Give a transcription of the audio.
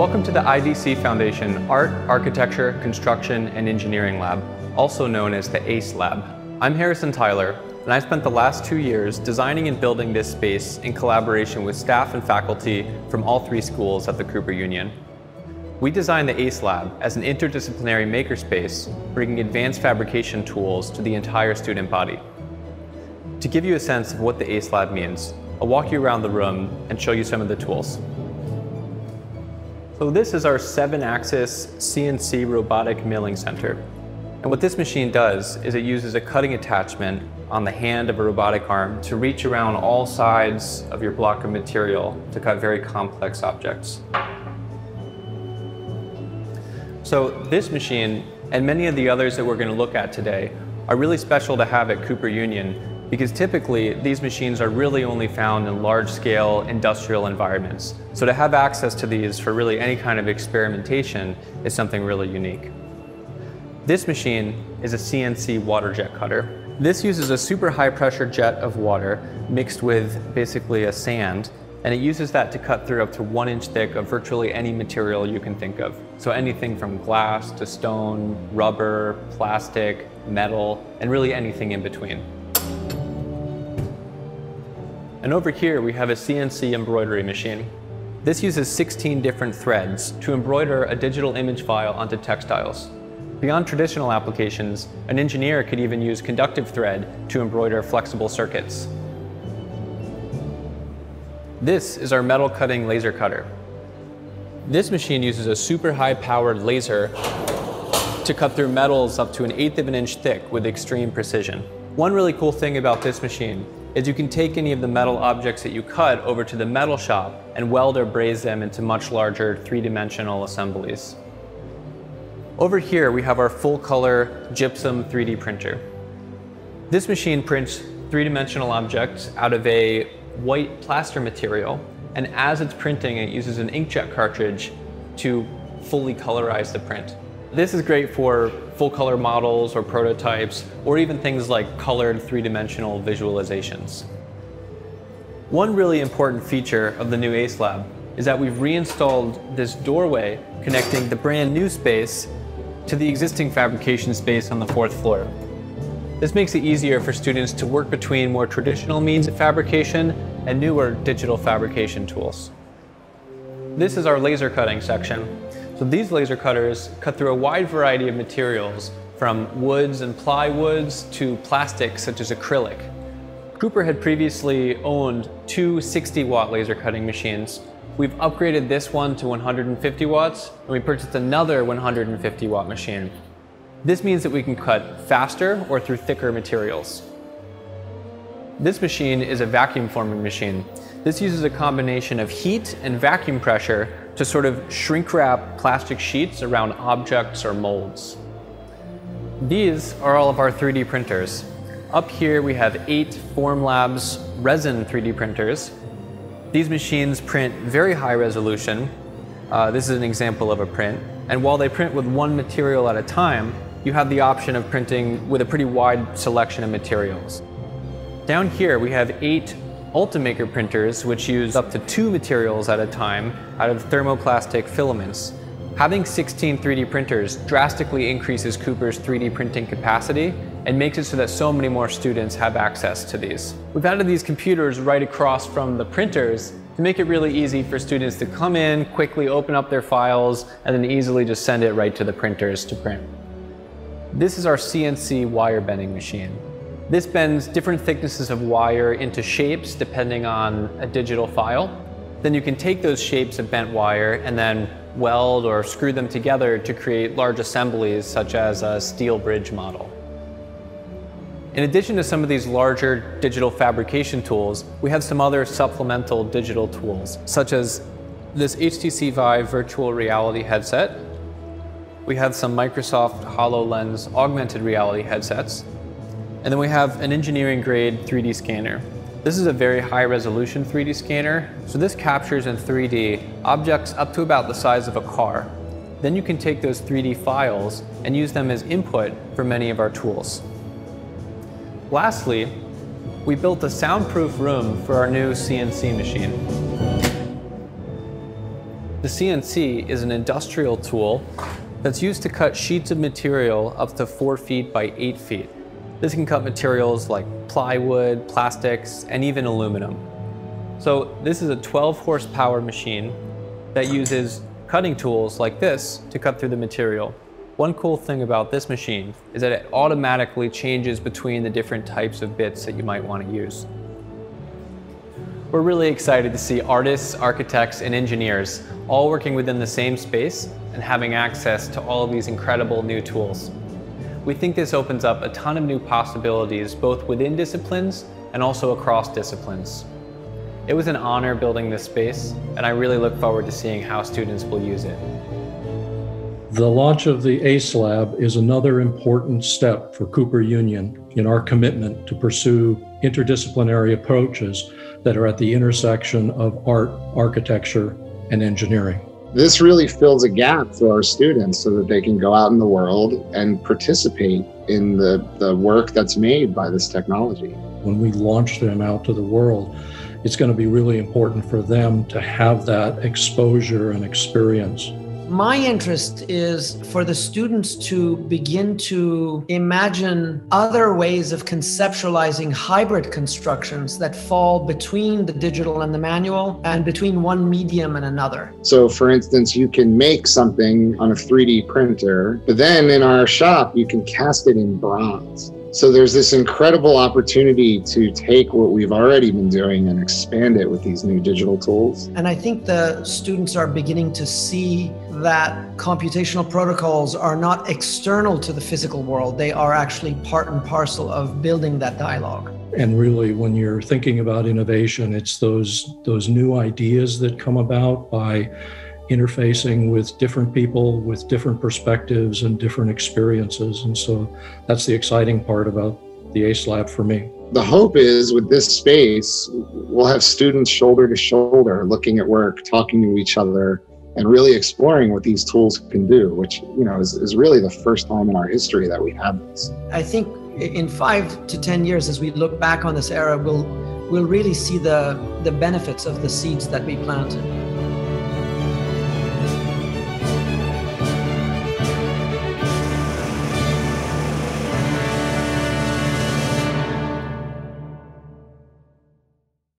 Welcome to the IDC Foundation Art, Architecture, Construction, and Engineering Lab, also known as the AACE Lab. I'm Harrison Tyler, and I spent the last 2 years designing and building this space in collaboration with staff and faculty from all three schools at the Cooper Union. We designed the AACE Lab as an interdisciplinary makerspace, bringing advanced fabrication tools to the entire student body. To give you a sense of what the AACE Lab means, I'll walk you around the room and show you some of the tools. So this is our 7-axis CNC robotic milling center. And what this machine does is it uses a cutting attachment on the hand of a robotic arm to reach around all sides of your block of material to cut very complex objects. So this machine, and many of the others that we're going to look at today, are really special to have at Cooper Union because typically these machines are really only found in large-scale industrial environments. So to have access to these for really any kind of experimentation is something really unique. This machine is a CNC water jet cutter. This uses a super high-pressure jet of water mixed with basically a sand, and it uses that to cut through up to 1 inch thick of virtually any material you can think of. So anything from glass to stone, rubber, plastic, metal, and really anything in between. And over here we have a CNC embroidery machine. This uses 16 different threads to embroider a digital image file onto textiles. Beyond traditional applications, an engineer could even use conductive thread to embroider flexible circuits. This is our metal cutting laser cutter. This machine uses a super high powered laser to cut through metals up to 1/8 of an inch thick with extreme precision. One really cool thing about this machine is you can take any of the metal objects that you cut over to the metal shop and weld or braze them into much larger three-dimensional assemblies. Over here we have our full color gypsum 3D printer. This machine prints three-dimensional objects out of a white plaster material, and as it's printing it uses an inkjet cartridge to fully colorize the print. This is great for full color models or prototypes or even things like colored three-dimensional visualizations. One really important feature of the new AACE Lab is that we've reinstalled this doorway connecting the brand new space to the existing fabrication space on the 4th floor. This makes it easier for students to work between more traditional means of fabrication and newer digital fabrication tools. This is our laser cutting section. So these laser cutters cut through a wide variety of materials, from woods and plywoods to plastics such as acrylic. Cooper had previously owned two 60-watt laser cutting machines. We've upgraded this one to 150 watts, and we purchased another 150-watt machine. This means that we can cut faster or through thicker materials. This machine is a vacuum forming machine. This uses a combination of heat and vacuum pressure to sort of shrink wrap plastic sheets around objects or molds. These are all of our 3D printers. Up here we have 8 Formlabs resin 3D printers. These machines print very high resolution. This is an example of a print. And while they print with one material at a time, you have the option of printing with a pretty wide selection of materials. Down here we have 8 Ultimaker printers which use up to 2 materials at a time out of thermoplastic filaments. Having 16 3D printers drastically increases Cooper's 3D printing capacity and makes it so that so many more students have access to these. We've added these computers right across from the printers to make it really easy for students to come in, quickly open up their files, and then easily just send it right to the printers to print. This is our CNC wire bending machine. This bends different thicknesses of wire into shapes depending on a digital file. Then you can take those shapes of bent wire and then weld or screw them together to create large assemblies such as a steel bridge model. In addition to some of these larger digital fabrication tools, we have some other supplemental digital tools such as this HTC Vive virtual reality headset. We have some Microsoft HoloLens augmented reality headsets. And then we have an engineering grade 3D scanner. This is a very high resolution 3D scanner. So this captures in 3D objects up to about the size of a car. Then you can take those 3D files and use them as input for many of our tools. Lastly, we built a soundproof room for our new CNC machine. The CNC is an industrial tool that's used to cut sheets of material up to 4 feet by 8 feet. This can cut materials like plywood, plastics, and even aluminum. So this is a 12 horsepower machine that uses cutting tools like this to cut through the material. One cool thing about this machine is that it automatically changes between the different types of bits that you might want to use. We're really excited to see artists, architects, and engineers all working within the same space and having access to all of these incredible new tools. We think this opens up a ton of new possibilities, both within disciplines and also across disciplines. It was an honor building this space, and I really look forward to seeing how students will use it. The launch of the AACE Lab is another important step for Cooper Union in our commitment to pursue interdisciplinary approaches that are at the intersection of art, architecture, and engineering. This really fills a gap for our students so that they can go out in the world and participate in the work that's made by this technology. When we launch them out to the world, it's going to be really important for them to have that exposure and experience. My interest is for the students to begin to imagine other ways of conceptualizing hybrid constructions that fall between the digital and the manual and between one medium and another. So for instance, you can make something on a 3D printer, but then in our shop, you can cast it in bronze. So there's this incredible opportunity to take what we've already been doing and expand it with these new digital tools. And I think the students are beginning to see that computational protocols are not external to the physical world. They are actually part and parcel of building that dialogue. And really, when you're thinking about innovation, it's those new ideas that come about by interfacing with different people, with different perspectives and different experiences. And so that's the exciting part about the AACE Lab for me. The hope is with this space, we'll have students shoulder to shoulder, looking at work, talking to each other, and really exploring what these tools can do, which is really the first time in our history that we have this. I think in 5 to 10 years, as we look back on this era, we'll really see the benefits of the seeds that we planted.